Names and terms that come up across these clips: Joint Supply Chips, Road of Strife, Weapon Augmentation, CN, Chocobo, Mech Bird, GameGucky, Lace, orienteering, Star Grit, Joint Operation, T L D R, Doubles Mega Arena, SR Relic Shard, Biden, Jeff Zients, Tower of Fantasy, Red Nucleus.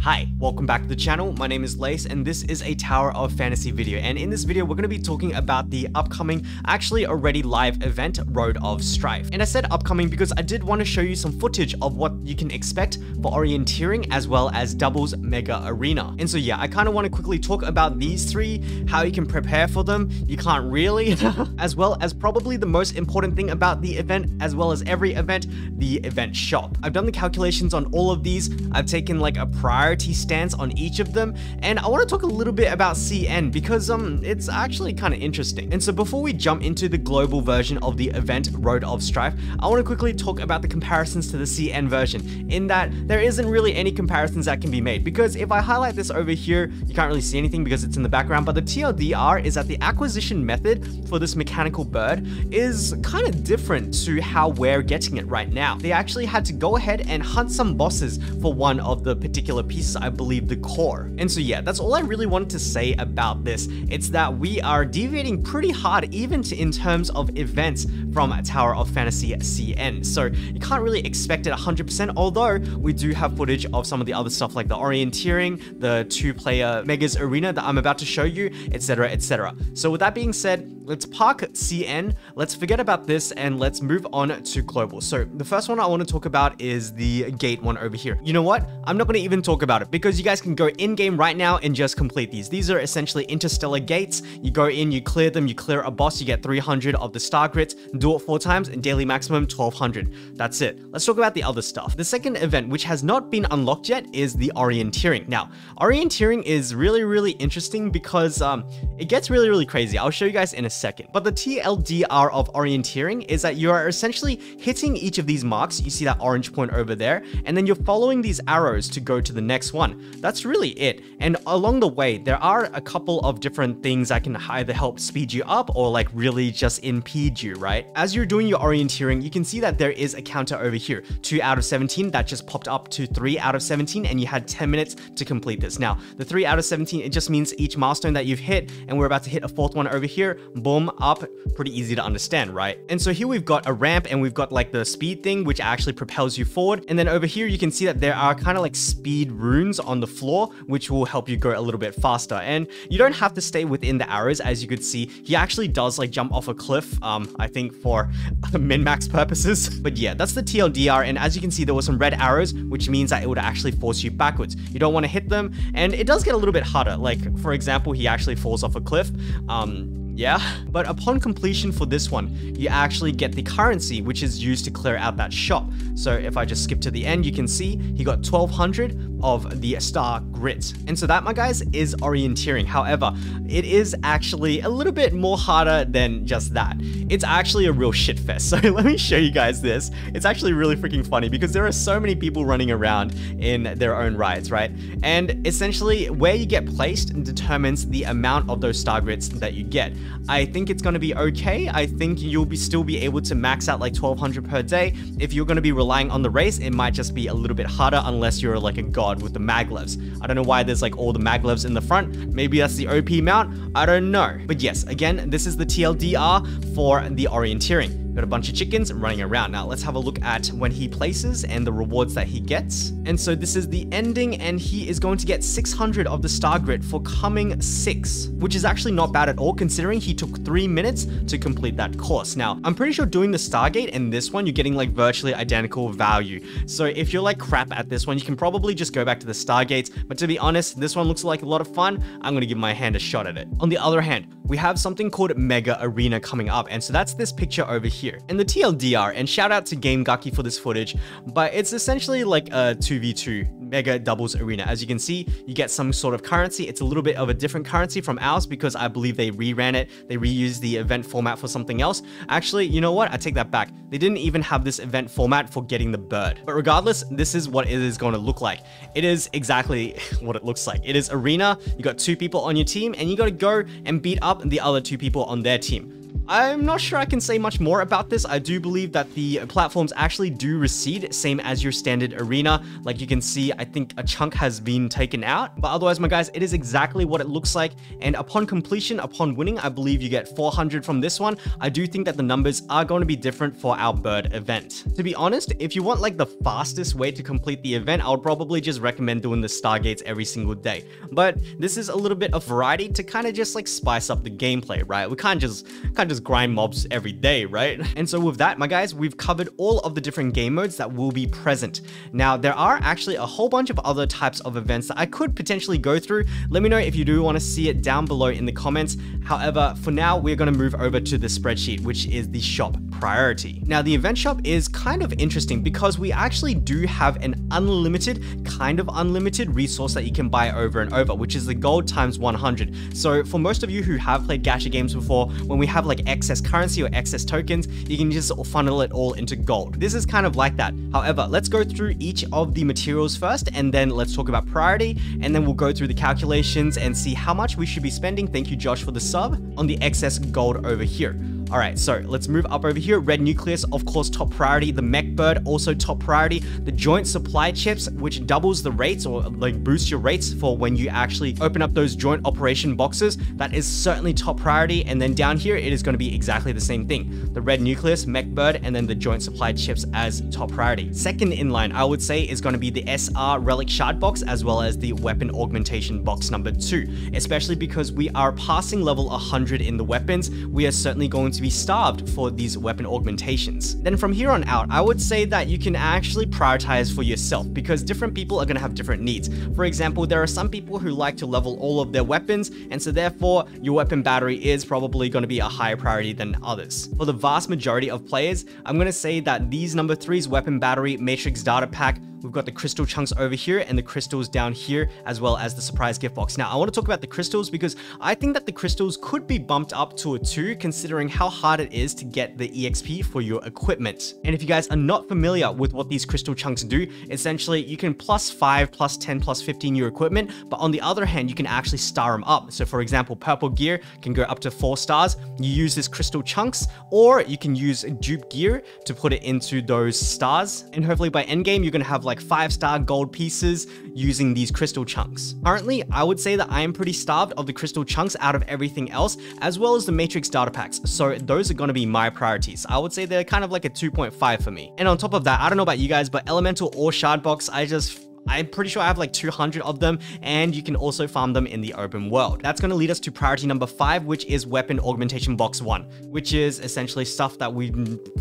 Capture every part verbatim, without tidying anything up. Hi, welcome back to the channel. My name is Lace and this is a Tower of Fantasy video, and in this video we're going to be talking about the upcoming, actually already live event, Road of Strife. And I said upcoming because I did want to show you some footage of what you can expect for orienteering as well as Doubles Mega Arena. And so yeah, I kind of want to quickly talk about these three, how you can prepare for them, you can't really, as well as probably the most important thing about the event as well as every event, the event shop. I've done the calculations on all of these, I've taken like a priority stance on each of them, and I want to talk a little bit about C N because um it's actually kind of interesting. And so before we jump into the global version of the event Road of Strife, I want to quickly talk about the comparisons to the C N version, in that there isn't really any comparisons that can be made, because if I highlight this over here you can't really see anything because it's in the background, but the T L D R is that the acquisition method for this mechanical bird is kind of different to how we're getting it right now. They actually had to go ahead and hunt some bosses for one of the particular pieces, I believe the core. And so yeah, that's all I really wanted to say about this. It's that we are deviating pretty hard even to, in terms of events from Tower of Fantasy C N. So you can't really expect it one hundred percent, although we do have footage of some of the other stuff like the orienteering, the two-player Megas Arena that I'm about to show you, etc, et cetera. So with that being said, let's park C N, let's forget about this, and let's move on to global. So the first one I want to talk about is the gate one over here. You know what? I'm not going to even talk about it because you guys can go in game right now and just complete these. These are essentially interstellar gates. You go in, you clear them, you clear a boss, you get three hundred of the Star Grits, do it four times, and daily maximum twelve hundred. That's it. Let's talk about the other stuff. The second event, which has not been unlocked yet, is the orienteering. Now, orienteering is really, really interesting because um, it gets really, really crazy. I'll show you guys in a second. But the T L D R of orienteering is that you are essentially hitting each of these marks. You see that orange point over there, and then you're following these arrows to go to the next one. That's really it. And along the way, there are a couple of different things that can either help speed you up or like really just impede you, right? As you're doing your orienteering, you can see that there is a counter over here. two out of seventeen, that just popped up to three out of seventeen, and you had ten minutes to complete this. Now, the three out of seventeen, it just means each milestone that you've hit, and we're about to hit a fourth one over here. Boom, up, pretty easy to understand, right? And so here we've got a ramp and we've got like the speed thing, which actually propels you forward. And then over here, you can see that there are kind of like speed runes on the floor, which will help you go a little bit faster. And you don't have to stay within the arrows. As you could see, he actually does like jump off a cliff, um, I think for min-max purposes. But yeah, that's the T L D R. And as you can see, there were some red arrows, which means that it would actually force you backwards. You don't want to hit them. And it does get a little bit harder. Like for example, he actually falls off a cliff. Um, Yeah, but upon completion for this one, you actually get the currency, which is used to clear out that shop. So if I just skip to the end, you can see he got twelve hundred of the Star Grit. And so that, my guys, is orienteering. However, it is actually a little bit more harder than just that. It's actually a real shit fest. So let me show you guys this. It's actually really freaking funny because there are so many people running around in their own rides, right? And essentially where you get placed determines the amount of those Star Grits that you get. I think it's going to be okay. I think you'll be still be able to max out like twelve hundred per day. If you're going to be relying on the race, it might just be a little bit harder unless you're like a god with the maglevs. I don't know why there's like all the maglevs in the front. Maybe that's the O P mount. I don't know. But yes, again, this is the T L D R for the orienteering. Got a bunch of chickens running around. Now let's have a look at when he places and the rewards that he gets. And so this is the ending, and he is going to get six hundred of the Star Grit for coming six, which is actually not bad at all considering he took three minutes to complete that course. Now I'm pretty sure doing the Stargate and this one, you're getting like virtually identical value. So if you're like crap at this one, you can probably just go back to the Stargates. But to be honest, this one looks like a lot of fun. I'm going to give my hand a shot at it. On the other hand, we have something called Mega Arena coming up. And so that's this picture over here. Here. And the T L D R, and shout out to GameGucky for this footage, but it's essentially like a two v two Mega Doubles Arena. As you can see, you get some sort of currency. It's a little bit of a different currency from ours because I believe they reran it. They reused the event format for something else. Actually, you know what? I take that back. They didn't even have this event format for getting the bird. But regardless, this is what it is going to look like. It is exactly what it looks like. It is arena. You got two people on your team and you got to go and beat up the other two people on their team. I'm not sure I can say much more about this. I do believe that the platforms actually do recede, same as your standard arena. Like you can see, I think a chunk has been taken out. But otherwise, my guys, it is exactly what it looks like. And upon completion, upon winning, I believe you get four hundred from this one. I do think that the numbers are going to be different for our bird event. To be honest, if you want like the fastest way to complete the event, I would probably just recommend doing the Stargates every single day. But this is a little bit of variety to kind of just like spice up the gameplay, right? We can't just, can't just grind mobs every day, right? And so with that, my guys, we've covered all of the different game modes that will be present. Now, there are actually a whole bunch of other types of events that I could potentially go through. Let me know if you do want to see it down below in the comments. However, for now, we're going to move over to the spreadsheet, which is the shop priority. Now, the event shop is kind of interesting because we actually do have an unlimited, kind of unlimited resource that you can buy over and over, which is the gold times one hundred. So for most of you who have played gacha games before, when we have like excess currency or excess tokens, you can just funnel it all into gold. This is kind of like that. However, let's go through each of the materials first, and then let's talk about priority, and then we'll go through the calculations and see how much we should be spending. Thank you, Josh, for the sub on the excess gold over here. All right, so let's move up over here. Red Nucleus, of course, top priority. The Mech Bird, also top priority. The Joint Supply Chips, which doubles the rates or like boosts your rates for when you actually open up those Joint Operation boxes. That is certainly top priority. And then down here, it is going to be exactly the same thing. The Red Nucleus, Mech Bird, and then the Joint Supply Chips as top priority. Second in line, I would say, is going to be the S R Relic Shard box, as well as the Weapon Augmentation box number two, especially because we are passing level one hundred in the weapons. We are certainly going to to be starved for these weapon augmentations. Then from here on out, I would say that you can actually prioritize for yourself because different people are going to have different needs. For example, there are some people who like to level all of their weapons, and so therefore your weapon battery is probably going to be a higher priority than others. For the vast majority of players, I'm going to say that these number threes, weapon battery, matrix data pack. We've got the crystal chunks over here and the crystals down here, as well as the surprise gift box. Now, I want to talk about the crystals because I think that the crystals could be bumped up to a two, considering how hard it is to get the E X P for your equipment. And if you guys are not familiar with what these crystal chunks do, essentially you can plus five, plus ten, plus fifteen your equipment. But on the other hand, you can actually star them up. So for example, purple gear can go up to four stars. You use this crystal chunks, or you can use dupe gear to put it into those stars. And hopefully by endgame, you're going to have like like five-star gold pieces using these crystal chunks. Currently, I would say that I am pretty starved of the crystal chunks out of everything else, as well as the matrix data packs. So those are going to be my priorities. I would say they're kind of like a two point five for me. And on top of that, I don't know about you guys, but elemental or shard box, I just... I'm pretty sure I have like two hundred of them, and you can also farm them in the open world. That's going to lead us to priority number five, which is weapon augmentation box one, which is essentially stuff that we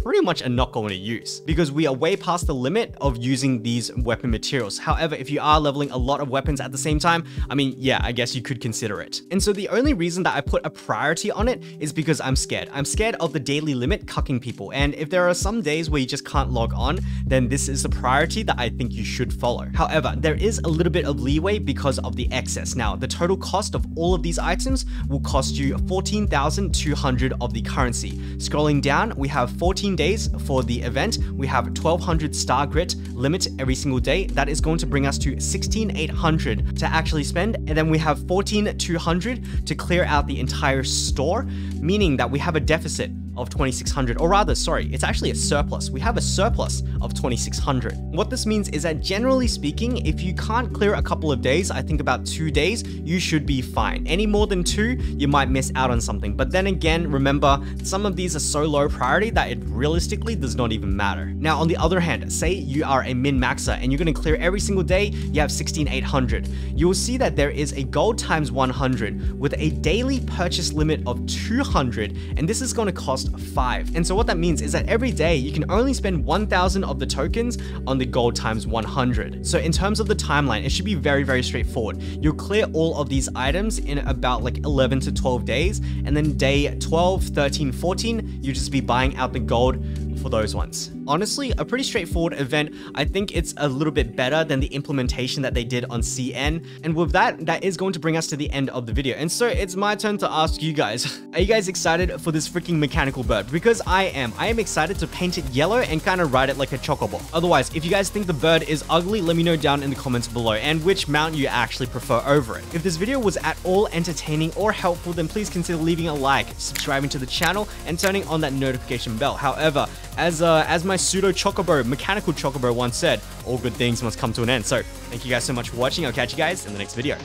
pretty much are not going to use because we are way past the limit of using these weapon materials. However, if you are leveling a lot of weapons at the same time, I mean, yeah, I guess you could consider it. And so the only reason that I put a priority on it is because I'm scared. I'm scared of the daily limit cucking people. And if there are some days where you just can't log on, then this is the priority that I think you should follow. However, However, there is a little bit of leeway because of the excess. Now, the total cost of all of these items will cost you fourteen thousand two hundred of the currency. Scrolling down, we have fourteen days for the event. We have twelve hundred Star Grit limit every single day. That is going to bring us to sixteen thousand eight hundred to actually spend. And then we have fourteen thousand two hundred to clear out the entire store, meaning that we have a deficit of twenty-six hundred, or rather, sorry, it's actually a surplus. We have a surplus of twenty-six hundred. What this means is that generally speaking, if you can't clear a couple of days, I think about two days, you should be fine. Any more than two, you might miss out on something. But then again, remember, some of these are so low priority that it realistically does not even matter. Now, on the other hand, say you are a min-maxer and you're gonna clear every single day, you have sixteen thousand eight hundred. You will see that there is a gold times one hundred with a daily purchase limit of two hundred, and this is gonna cost five. And so what that means is that every day you can only spend one thousand of the tokens on the gold times one hundred. So in terms of the timeline, it should be very, very straightforward. You'll clear all of these items in about like eleven to twelve days, and then day twelve, thirteen, fourteen, you'd just be buying out the gold for those ones. Honestly, a pretty straightforward event. I think it's a little bit better than the implementation that they did on C N. And with that, that is going to bring us to the end of the video. And so it's my turn to ask you guys, are you guys excited for this freaking mechanical bird? Because I am. I am excited to paint it yellow and kind of ride it like a chocobo. Otherwise, if you guys think the bird is ugly, let me know down in the comments below and which mount you actually prefer over it. If this video was at all entertaining or helpful, then please consider leaving a like, subscribing to the channel, and turning on that notification bell. However, as uh, as my pseudo chocobo, mechanical chocobo once said, all good things must come to an end. So thank you guys so much for watching. I'll catch you guys in the next video.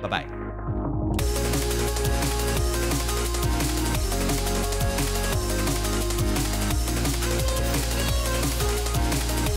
Bye-bye.